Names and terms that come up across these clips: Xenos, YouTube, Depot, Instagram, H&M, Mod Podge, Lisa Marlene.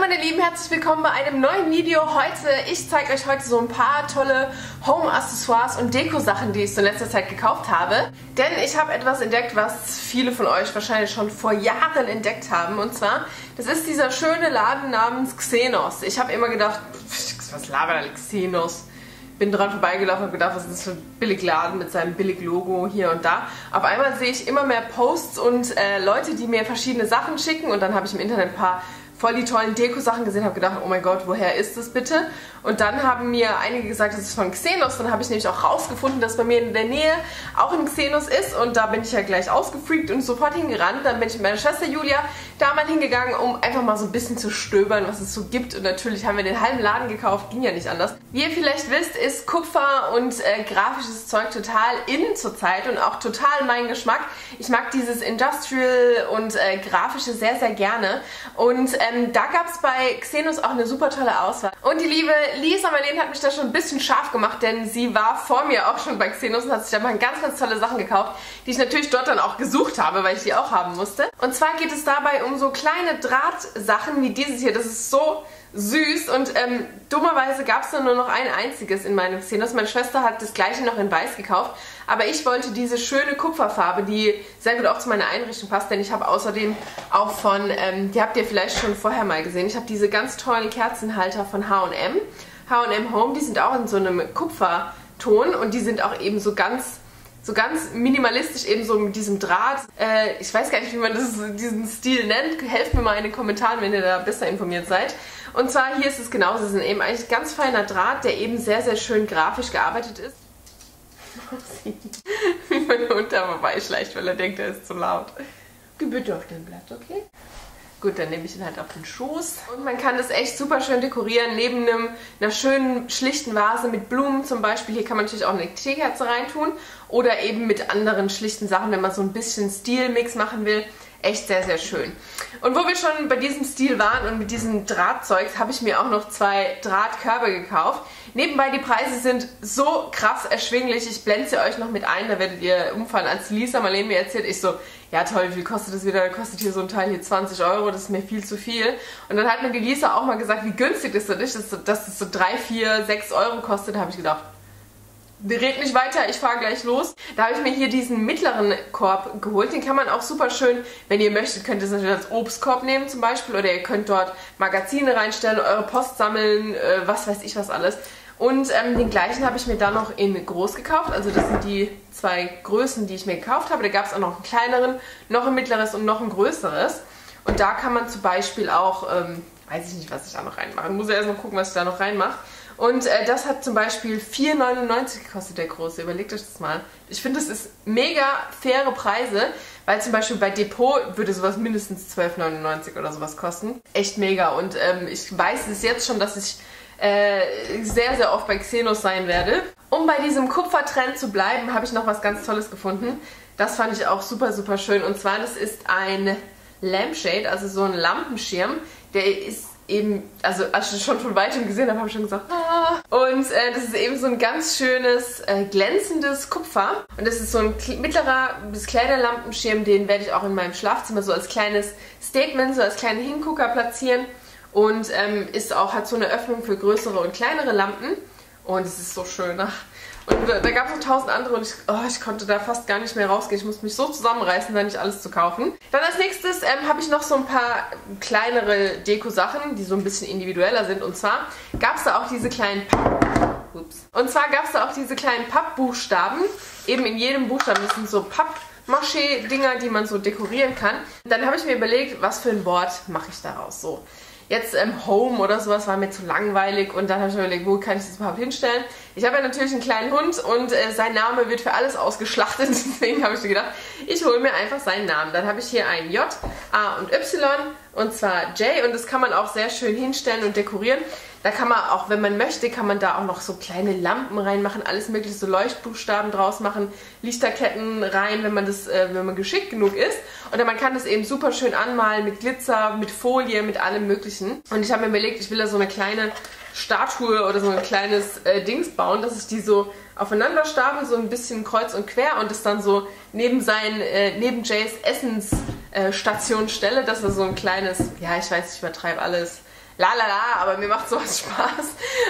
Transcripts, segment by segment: meine Lieben, herzlich willkommen bei einem neuen Video. Ich zeige euch heute so ein paar tolle Home-Accessoires und Deko-Sachen, die ich so in letzter Zeit gekauft habe. Denn ich habe etwas entdeckt, was viele von euch wahrscheinlich schon vor Jahren entdeckt haben. Und zwar, das ist dieser schöne Laden namens Xenos. Ich habe immer gedacht, was labert der Xenos? Bin dran vorbeigelaufen und gedacht, was ist das für ein Billigladen mit seinem Billig-Logo hier und da. Auf einmal sehe ich immer mehr Posts und Leute, die mir verschiedene Sachen schicken. Und dann habe ich im Internet ein paar voll die tollen Deko-Sachen gesehen, habe gedacht, oh mein Gott, woher ist das bitte? Und dann haben mir einige gesagt, das ist von Xenos. Dann habe ich nämlich auch rausgefunden, dass bei mir in der Nähe auch ein Xenos ist. Und da bin ich ja gleich ausgefreakt und sofort hingerannt. Dann bin ich mit meiner Schwester Julia da mal hingegangen, um einfach mal so ein bisschen zu stöbern, was es so gibt. Und natürlich haben wir den halben Laden gekauft, ging ja nicht anders. Wie ihr vielleicht wisst, ist Kupfer und grafisches Zeug total in zur Zeit und auch total mein Geschmack. Ich mag dieses Industrial und Grafische sehr, sehr gerne. Und da gab es bei Xenos auch eine super tolle Auswahl. Und die liebe Lisa Marlene hat mich da schon ein bisschen scharf gemacht, denn sie war vor mir auch schon bei Xenos und hat sich da mal ganz, ganz tolle Sachen gekauft, die ich natürlich dort dann auch gesucht habe, weil ich die auch haben musste. Und zwar geht es dabei um so kleine Drahtsachen wie dieses hier. Das ist so süß und dummerweise gab es nur noch ein einziges in meinem Xenos. Meine Schwester hat das gleiche noch in weiß gekauft, aber ich wollte diese schöne Kupferfarbe, die sehr gut auch zu meiner Einrichtung passt, denn ich habe außerdem auch von, die habt ihr vielleicht schon vorher mal gesehen, ich habe diese ganz tollen Kerzenhalter von H&M, H&M Home, die sind auch in so einem Kupferton und die sind auch eben so ganz minimalistisch, eben so mit diesem Draht. Ich weiß gar nicht, wie man diesen Stil nennt. Helft mir mal in den Kommentaren, wenn ihr da besser informiert seid. Und zwar hier ist es genauso. Es ist eben eigentlich ganz feiner Draht, der eben sehr, sehr schön grafisch gearbeitet ist. Man sieht, wie mein Hund da vorbeischleicht, weil er denkt, er ist zu laut. Gebütte auf den Blatt, okay? Gut, dann nehme ich ihn halt auf den Schoß. Und man kann das echt super schön dekorieren, neben einer schönen, schlichten Vase mit Blumen zum Beispiel. Hier kann man natürlich auch eine Teekerze reintun oder eben mit anderen schlichten Sachen, wenn man so ein bisschen Stilmix machen will. Echt sehr, sehr schön. Und wo wir schon bei diesem Stil waren und mit diesem Drahtzeug, habe ich mir auch noch zwei Drahtkörbe gekauft. Nebenbei, die Preise sind so krass erschwinglich. Ich blende sie euch noch mit ein, da werdet ihr umfallen. Als Lisa Marlene mir erzählt, ich so, ja toll, wie viel kostet das wieder? Da kostet hier so ein Teil hier 20 Euro, das ist mir viel zu viel. Und dann hat mir die Lisa auch mal gesagt, wie günstig das denn ist, dass das so 3, 4, 6 Euro kostet. Da habe ich gedacht, red nicht weiter, ich fahre gleich los. Da habe ich mir hier diesen mittleren Korb geholt. Den kann man auch super schön, wenn ihr möchtet, könnt ihr es natürlich als Obstkorb nehmen zum Beispiel. Oder ihr könnt dort Magazine reinstellen, eure Post sammeln, was weiß ich was alles. Und den gleichen habe ich mir dann noch in groß gekauft. Also das sind die zwei Größen, die ich mir gekauft habe. Da gab es auch noch einen kleineren, noch ein mittleres und noch ein größeres. Und da kann man zum Beispiel auch, weiß ich nicht, was ich da noch reinmache. Muss ja erst mal gucken, was ich da noch reinmache. Und das hat zum Beispiel 4,99 gekostet, der große. Überlegt euch das mal. Ich finde, das ist mega faire Preise, weil zum Beispiel bei Depot würde sowas mindestens 12,99 oder sowas kosten. Echt mega. Und ich weiß es jetzt schon, dass ich sehr, sehr oft bei Xenos sein werde. Um bei diesem Kupfertrend zu bleiben, habe ich noch was ganz Tolles gefunden. Das fand ich auch super, super schön. Und zwar, das ist ein Lampshade, also so ein Lampenschirm. Der ist eben, also als ich schon von weitem gesehen habe, habe ich schon gesagt, ah. Und das ist eben so ein ganz schönes, glänzendes Kupfer. Und das ist so ein mittlerer bis kleiner Lampenschirm, den werde ich auch in meinem Schlafzimmer so als kleines Statement, so als kleinen Hingucker platzieren. Und ist auch, hat so eine Öffnung für größere und kleinere Lampen. Und es ist so schön. Und da gab es noch 1000 andere und ich konnte da fast gar nicht mehr rausgehen. Ich musste mich so zusammenreißen, da nicht alles zu kaufen. Dann als nächstes habe ich noch so ein paar kleinere Deko-Sachen, die so ein bisschen individueller sind. Und zwar gab es da auch diese kleinen Pappbuchstaben. Eben in jedem Buchstaben, das sind so Pappmaché-Dinger, die man so dekorieren kann. Dann habe ich mir überlegt, was für ein Wort mache ich daraus so. Jetzt Home oder sowas war mir zu langweilig und dann habe ich mir überlegt, wo kann ich das überhaupt hinstellen? Ich habe ja natürlich einen kleinen Hund und sein Name wird für alles ausgeschlachtet, deswegen habe ich mir gedacht, ich hole mir einfach seinen Namen. Dann habe ich hier ein J, A und Y und zwar J und das kann man auch sehr schön hinstellen und dekorieren. Da kann man auch, wenn man möchte, kann man da auch noch so kleine Lampen reinmachen, alles mögliche, so Leuchtbuchstaben draus machen, Lichterketten rein, wenn man das, wenn man geschickt genug ist. Oder man kann das eben super schön anmalen mit Glitzer, mit Folie, mit allem möglichen. Und ich habe mir überlegt, ich will da so eine kleine Statue oder so ein kleines Dings bauen, dass ich die so aufeinander stapel, so ein bisschen kreuz und quer und das dann so neben Jays Essensstation stelle, dass er so ein kleines, ja ich weiß, ich übertreibe alles, lalala, aber mir macht sowas Spaß.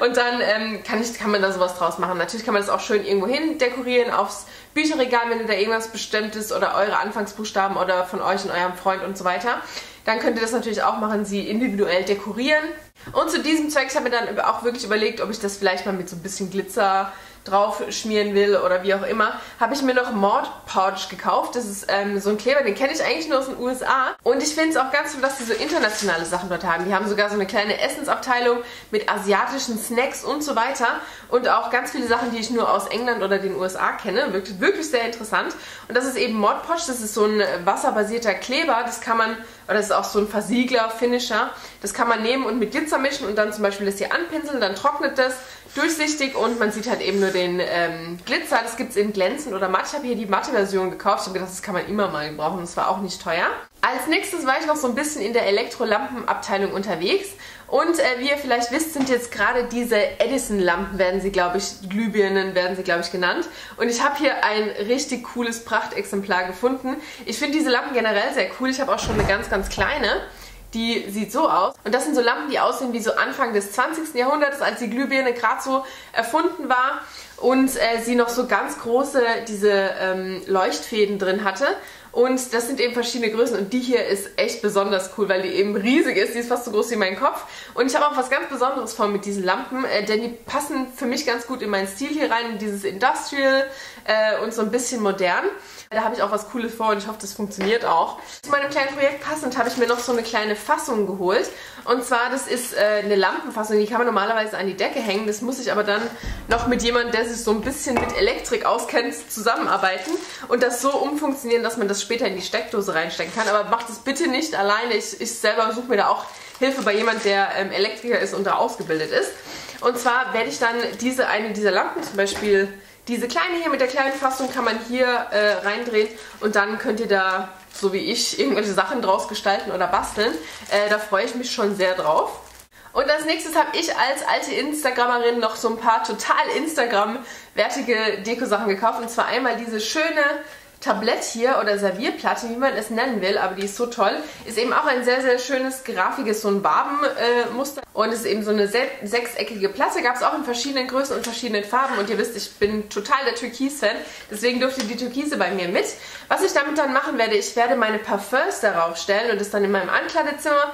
Und dann kann man da sowas draus machen. Natürlich kann man das auch schön irgendwo hin dekorieren, aufs Bücherregal, wenn ihr da irgendwas Bestimmtes oder eure Anfangsbuchstaben oder von euch und eurem Freund und so weiter. Dann könnt ihr das natürlich auch machen, sie individuell dekorieren. Und zu diesem Zweck, ich habe mir dann auch wirklich überlegt, ob ich das vielleicht mal mit so ein bisschen Glitzer drauf schmieren will oder wie auch immer, habe ich mir noch Mod Podge gekauft. Das ist so ein Kleber, den kenne ich eigentlich nur aus den USA. Und ich finde es auch ganz toll, dass die so internationale Sachen dort haben. Die haben sogar so eine kleine Essensabteilung mit asiatischen Snacks und so weiter. Und auch ganz viele Sachen, die ich nur aus England oder den USA kenne. Wirklich, wirklich sehr interessant. Und das ist eben Mod Podge. Das ist so ein wasserbasierter Kleber. Das kann man, oder das ist auch so ein Versiegler, Finisher. Das kann man nehmen und mit Glitzer mischen und dann zum Beispiel das hier anpinseln. Dann trocknet das durchsichtig und man sieht halt eben nur den Glitzer. Das gibt es in glänzend oder matt. Ich habe hier die matte Version gekauft. Ich habe gedacht, das kann man immer mal gebrauchen. Das war auch nicht teuer. Als nächstes war ich noch so ein bisschen in der Elektrolampenabteilung unterwegs. Und wie ihr vielleicht wisst, sind jetzt gerade diese Edison-Lampen, werden sie, glaube ich, Glühbirnen werden sie, glaube ich, genannt. Und ich habe hier ein richtig cooles Prachtexemplar gefunden. Ich finde diese Lampen generell sehr cool. Ich habe auch schon eine ganz, ganz kleine. Die sieht so aus. Und das sind so Lampen, die aussehen wie so Anfang des 20. Jahrhunderts, als die Glühbirne gerade so erfunden war und sie noch so ganz große, diese Leuchtfäden drin hatte. Und das sind eben verschiedene Größen und die hier ist echt besonders cool, weil die eben riesig ist. Die ist fast so groß wie mein Kopf. Und ich habe auch was ganz Besonderes vor mit diesen Lampen, denn die passen für mich ganz gut in meinen Stil hier rein, in dieses Industrial und so ein bisschen modern. Da habe ich auch was Cooles vor und ich hoffe, das funktioniert auch. Zu meinem kleinen Projekt passend habe ich mir noch so eine kleine Fassung geholt. Und zwar, das ist eine Lampenfassung, die kann man normalerweise an die Decke hängen. Das muss ich aber dann noch mit jemandem, der sich so ein bisschen mit Elektrik auskennt, zusammenarbeiten und das so umfunktionieren, dass man das später in die Steckdose reinstecken kann. Aber macht es bitte nicht alleine. Ich selber suche mir da auch Hilfe bei jemand, der Elektriker ist und da ausgebildet ist. Und zwar werde ich dann eine dieser Lampen, zum Beispiel diese kleine hier mit der kleinen Fassung, kann man hier reindrehen und dann könnt ihr da, so wie ich, irgendwelche Sachen draus gestalten oder basteln. Da freue ich mich schon sehr drauf. Und als nächstes habe ich als alte Instagrammerin noch so ein paar total Instagram-wertige Deko-Sachen gekauft. Und zwar einmal diese schöne Tablett hier oder Servierplatte, wie man es nennen will, aber die ist so toll. Ist eben auch ein sehr, sehr schönes, grafiges, so ein Wabenmuster. Und es ist eben so eine sechseckige Platte. Gab es auch in verschiedenen Größen und verschiedenen Farben. Und ihr wisst, ich bin total der Türkis-Fan. Deswegen durfte die Türkise bei mir mit. Was ich damit dann machen werde, ich werde meine Parfums darauf stellen und es dann in meinem Ankleidezimmer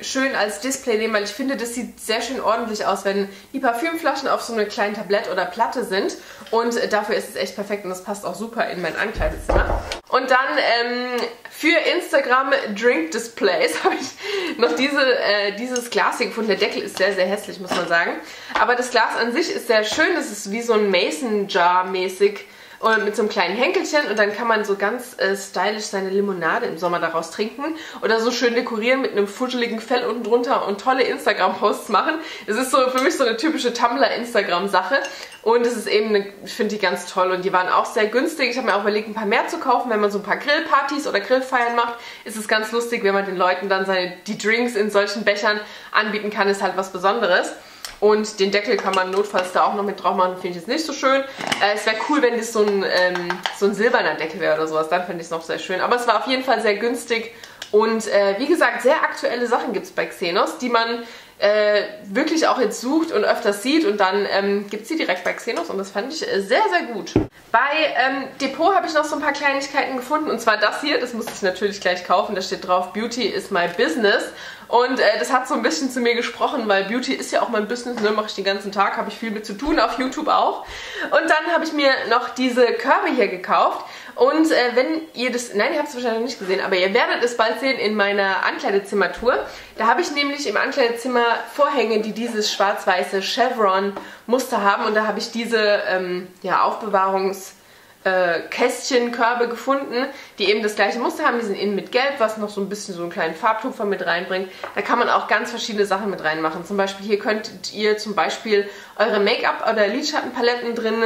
schön als Display nehmen, weil ich finde, das sieht sehr schön ordentlich aus, wenn die Parfümflaschen auf so einem kleinen Tablett oder Platte sind. Und dafür ist es echt perfekt und das passt auch super in mein Ankleidezimmer. Und dann für Instagram Drink Displays habe ich noch dieses Glas hier gefunden. Der Deckel ist sehr, sehr hässlich, muss man sagen. Aber das Glas an sich ist sehr schön. Das ist wie so ein Mason Jar mäßig und mit so einem kleinen Henkelchen. Und dann kann man so ganz stylisch seine Limonade im Sommer daraus trinken. Oder so schön dekorieren mit einem fuscheligen Fell unten drunter und tolle Instagram-Posts machen. Es ist so für mich so eine typische Tumblr-Instagram-Sache. Und es ist eben, ich finde die ganz toll und die waren auch sehr günstig. Ich habe mir auch überlegt, ein paar mehr zu kaufen, wenn man so ein paar Grillpartys oder Grillfeiern macht. Ist es ganz lustig, wenn man den Leuten dann die Drinks in solchen Bechern anbieten kann, ist halt was Besonderes. Und den Deckel kann man notfalls da auch noch mit drauf machen, finde ich jetzt nicht so schön. Es wäre cool, wenn das so ein silberner Deckel wäre oder sowas, dann finde ich es noch sehr schön. Aber es war auf jeden Fall sehr günstig und wie gesagt, sehr aktuelle Sachen gibt es bei Xenos, die man wirklich auch jetzt sucht und öfters sieht und dann gibt es die direkt bei Xenos und das fand ich sehr, sehr gut. Bei Depot habe ich noch so ein paar Kleinigkeiten gefunden und zwar das hier, das musste ich natürlich gleich kaufen, da steht drauf Beauty is my business und das hat so ein bisschen zu mir gesprochen, weil Beauty ist ja auch mein Business, ne, mache ich den ganzen Tag, habe ich viel mit zu tun, auf YouTube auch. Und dann habe ich mir noch diese Körbe hier gekauft und wenn ihr das, nein, ihr habt es wahrscheinlich nicht gesehen, aber ihr werdet es bald sehen in meiner Ankleidezimmertour. Da habe ich nämlich im Ankleidezimmer Vorhänge, die dieses schwarz-weiße Chevron-Muster haben. Und da habe ich diese Aufbewahrungskästchenkörbe gefunden, die eben das gleiche Muster haben. Die sind innen mit Gelb, was noch so ein bisschen so einen kleinen Farbtupfer mit reinbringt. Da kann man auch ganz verschiedene Sachen mit reinmachen. Zum Beispiel hier könntet ihr zum Beispiel eure Make-up- oder Lidschattenpaletten drin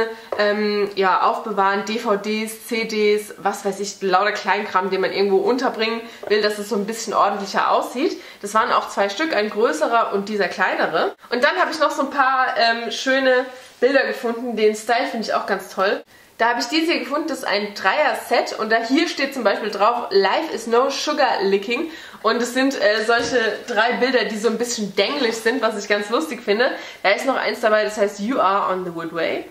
aufbewahren, DVDs, CDs, was weiß ich, lauter Kleinkram, den man irgendwo unterbringen will, dass es so ein bisschen ordentlicher aussieht. Das waren auch zwei Stück, ein größerer und dieser kleinere. Und dann habe ich noch so ein paar schöne Bilder gefunden. Den Style finde ich auch ganz toll. Da habe ich diese hier gefunden, das ist ein Dreier-Set und da hier steht zum Beispiel drauf, Life is no sugar licking. Und es sind solche drei Bilder, die so ein bisschen denglisch sind, was ich ganz lustig finde. Da ist noch eins dabei, das heißt You are on the Woodway.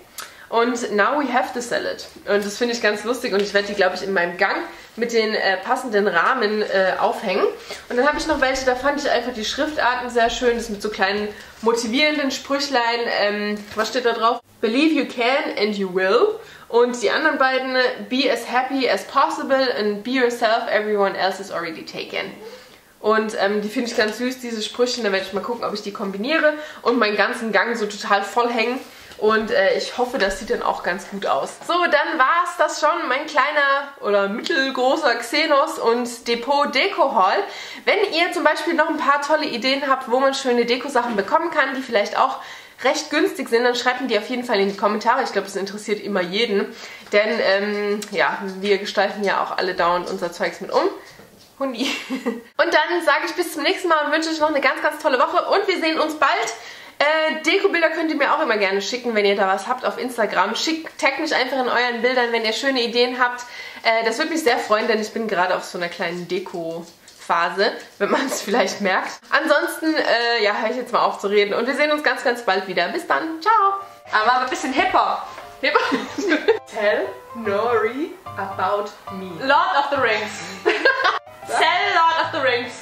Und Now we have to sell it. Und das finde ich ganz lustig und ich werde die, glaube ich, in meinem Gang mit den passenden Rahmen aufhängen. Und dann habe ich noch welche, da fand ich einfach die Schriftarten sehr schön. Das mit so kleinen motivierenden Sprüchlein. Was steht da drauf? Believe you can and you will. Und die anderen beiden, be as happy as possible and be yourself, everyone else is already taken. Und die finde ich ganz süß, diese Sprüche. Da werde ich mal gucken, ob ich die kombiniere und meinen ganzen Gang so total voll hängen. Und ich hoffe, das sieht dann auch ganz gut aus. So, dann war es das schon, mein kleiner oder mittelgroßer Xenos und Depot Deko Haul. Wenn ihr zum Beispiel noch ein paar tolle Ideen habt, wo man schöne Dekosachen bekommen kann, die vielleicht auch recht günstig sind, dann schreibt mir die auf jeden Fall in die Kommentare. Ich glaube, das interessiert immer jeden. Denn ja, wir gestalten ja auch alle dauernd unser Zeugs mit um. Hundi. Und dann sage ich bis zum nächsten Mal und wünsche euch noch eine ganz, ganz tolle Woche. Und wir sehen uns bald. Dekobilder könnt ihr mir auch immer gerne schicken, wenn ihr da was habt auf Instagram. Taggt mich einfach in euren Bildern, wenn ihr schöne Ideen habt. Das würde mich sehr freuen, denn ich bin gerade auf so einer kleinen Deko-Phase, wenn man es vielleicht merkt. Ansonsten, ja, höre ich jetzt mal auf zu reden und wir sehen uns ganz, ganz bald wieder. Bis dann, ciao! Aber ein bisschen hipper. Hipper? Tell Nori about me. Lord of the Rings. Tell Lord of the Rings.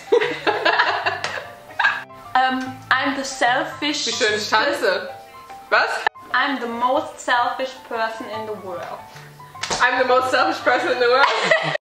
I'm the selfish... Wie schön ich tanze. Was? I'm the most selfish person in the world. I'm the most selfish person in the world?